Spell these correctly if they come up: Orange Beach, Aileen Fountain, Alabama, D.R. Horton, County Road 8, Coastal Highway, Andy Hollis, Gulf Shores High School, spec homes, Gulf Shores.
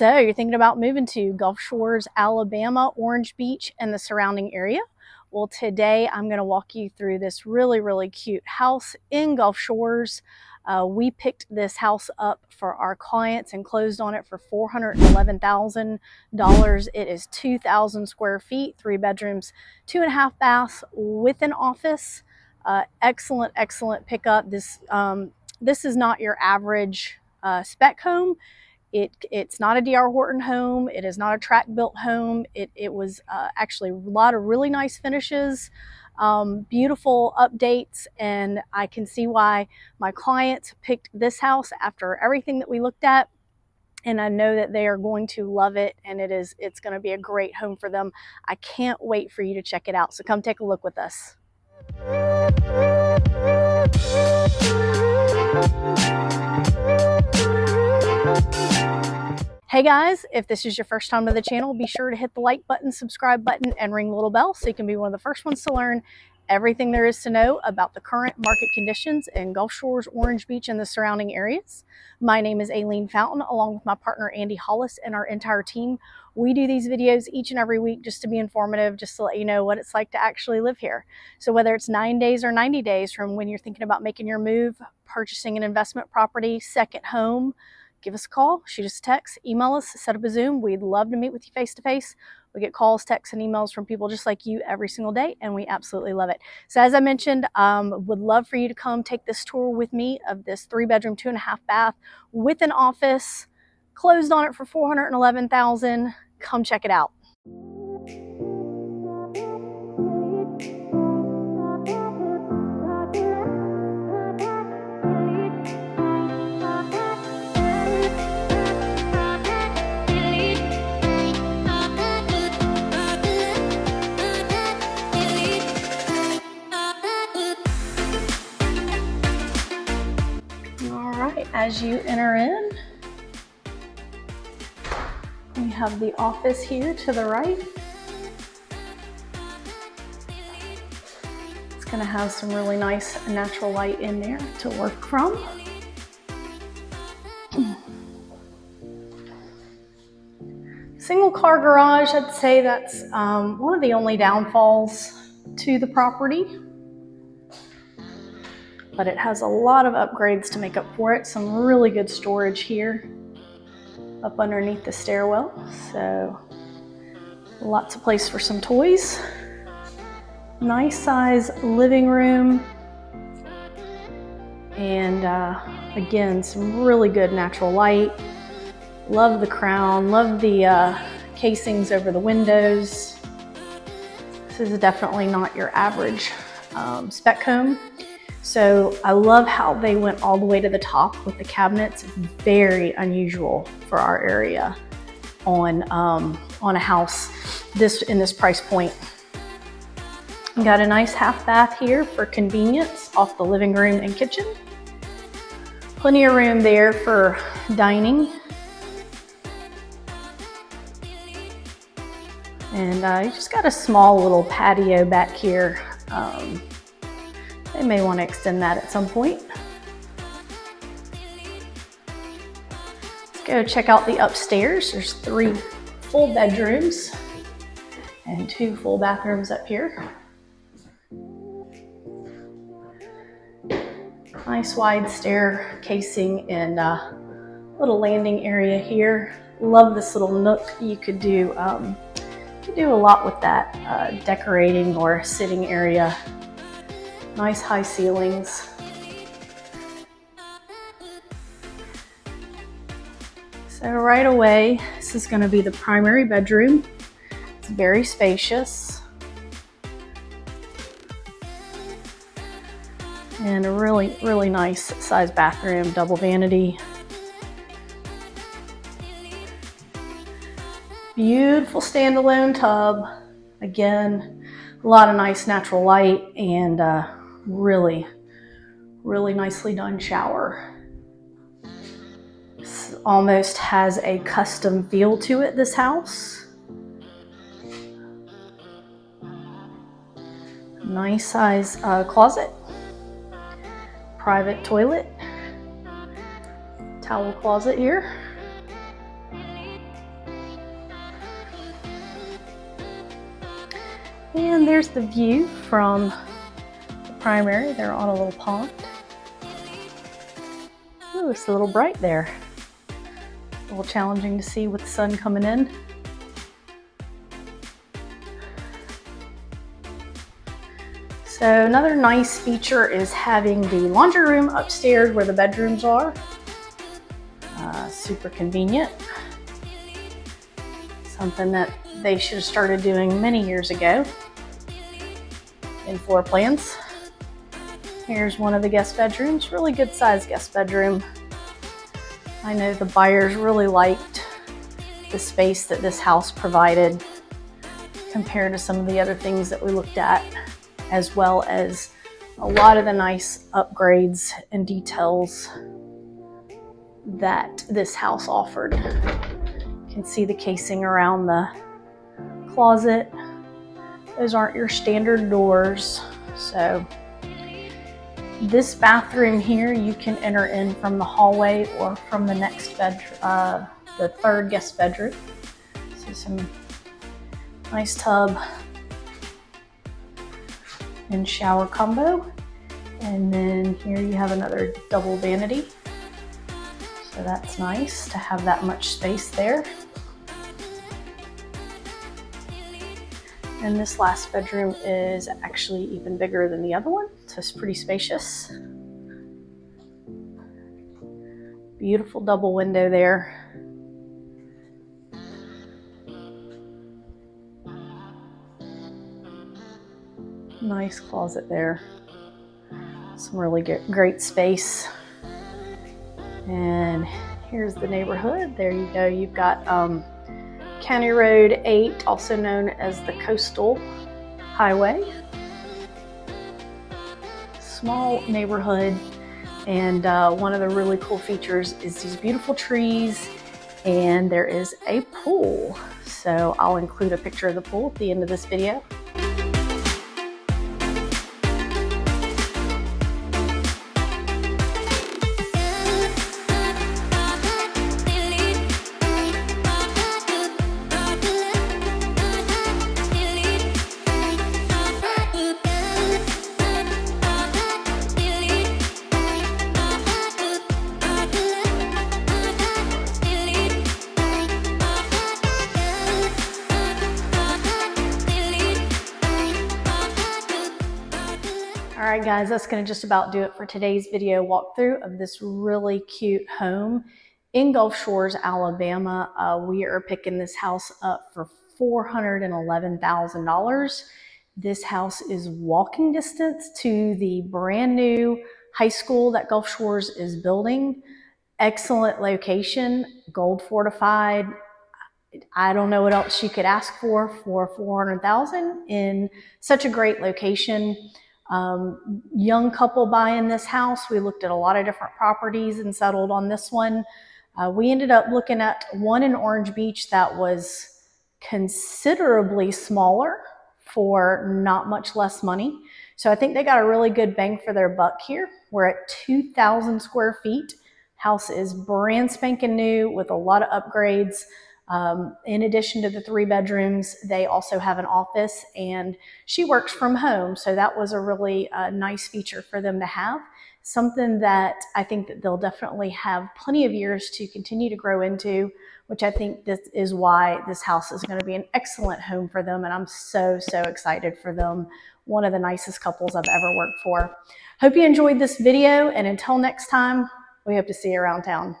So you're thinking about moving to Gulf Shores, Alabama, Orange Beach, and the surrounding area? Well, today I'm going to walk you through this really, really cute house in Gulf Shores. We picked this house up for our clients and closed on it for $411,000. It is 2,000 square feet, 3 bedrooms, 2.5 baths with an office. Excellent, excellent pickup. This is not your average spec home. It's not a D.R. Horton home. It is not a track-built home. It was actually a lot of really nice finishes, beautiful updates, and I can see why my clients picked this house after everything that we looked at. And I know that they are going to love it, and it's going to be a great home for them. I can't wait for you to check it out. So come take a look with us. Hey guys, if this is your first time to the channel, be sure to hit the like button, subscribe button, and ring the little bell so you can be one of the first ones to learn everything there is to know about the current market conditions in Gulf Shores, Orange Beach, and the surrounding areas. My name is Aileen Fountain, along with my partner Andy Hollis and our entire team. We do these videos each and every week just to be informative, just to let you know what it's like to actually live here. So whether it's 9 days or 90 days from when you're thinking about making your move, purchasing an investment property, second home, give us a call, shoot us a text, email us, set up a Zoom. We'd love to meet with you face to face. We get calls, texts, and emails from people just like you every single day, and we absolutely love it. So as I mentioned, would love for you to come take this tour with me of this 3-bedroom, 2.5 bath with an office. Closed on it for $411,000. Come check it out. As you enter in, we have the office here to the right. It's going to have some really nice natural light in there to work from. Single car garage, I'd say that's one of the only downfalls to the property. But it has a lot of upgrades to make up for it. Some really good storage here up underneath the stairwell. So lots of place for some toys. Nice size living room. And again, some really good natural light. Love the crown, love the casings over the windows. This is definitely not your average spec home. So I love how they went all the way to the top with the cabinets. Very unusual for our area on a house in this price point. We got a nice half bath here for convenience off the living room and kitchen. Plenty of room there for dining. And you just got a small little patio back here. They may want to extend that at some point. Let's go check out the upstairs. There's 3 full bedrooms and 2 full bathrooms up here. Nice wide stair casing and little landing area here. Love this little nook. You could do a lot with that decorating or sitting area. Nice high ceilings. So right away, this is going to be the primary bedroom. It's very spacious. And a really, really nice size bathroom, double vanity. Beautiful standalone tub. Again, a lot of nice natural light and really, really nicely done shower. This almost has a custom feel to it, this house. Nice size closet, private toilet, towel closet here. And there's the view from the primary. They're on a little pond. Ooh, it's a little bright there. A little challenging to see with the sun coming in. So another nice feature is having the laundry room upstairs where the bedrooms are. Super convenient. Something that they should have started doing many years ago in floor plans. Here's one of the guest bedrooms, really good sized guest bedroom. I know the buyers really liked the space that this house provided compared to some of the other things that we looked at, as well as a lot of the nice upgrades and details that this house offered. You can see the casing around the closet. Those aren't your standard doors. So this bathroom here, you can enter in from the hallway or from the next bedroom, the third guest bedroom. So some nice tub and shower combo. And then here you have another double vanity. So that's nice to have that much space there. And this last bedroom is actually even bigger than the other one, so it's pretty spacious. Beautiful double window there. Nice closet there. Some really great space. And here's the neighborhood. There you go. You've got County Road 8, also known as the Coastal Highway. Small neighborhood, and one of the really cool features is these beautiful trees, and there is a pool. So I'll include a picture of the pool at the end of this video. Alright guys, that's going to just about do it for today's video walkthrough of this really cute home in Gulf Shores, Alabama. We are picking this house up for $411,000. This house is walking distance to the brand new high school that Gulf Shores is building. Excellent location, gold fortified. I don't know what else you could ask for $400,000 in such a great location. Young couple buying this house. We looked at a lot of different properties and settled on this one. We ended up looking at one in Orange Beach that was considerably smaller for not much less money. So I think they got a really good bang for their buck here. We're at 2,000 square feet. House is brand spanking new with a lot of upgrades. In addition to the 3 bedrooms, they also have an office, and she works from home. So that was a really nice feature for them to have. Something that I think that they'll definitely have plenty of years to continue to grow into, which I think this is why this house is going to be an excellent home for them. And I'm so, so excited for them. One of the nicest couples I've ever worked for. Hope you enjoyed this video, and until next time, we hope to see you around town.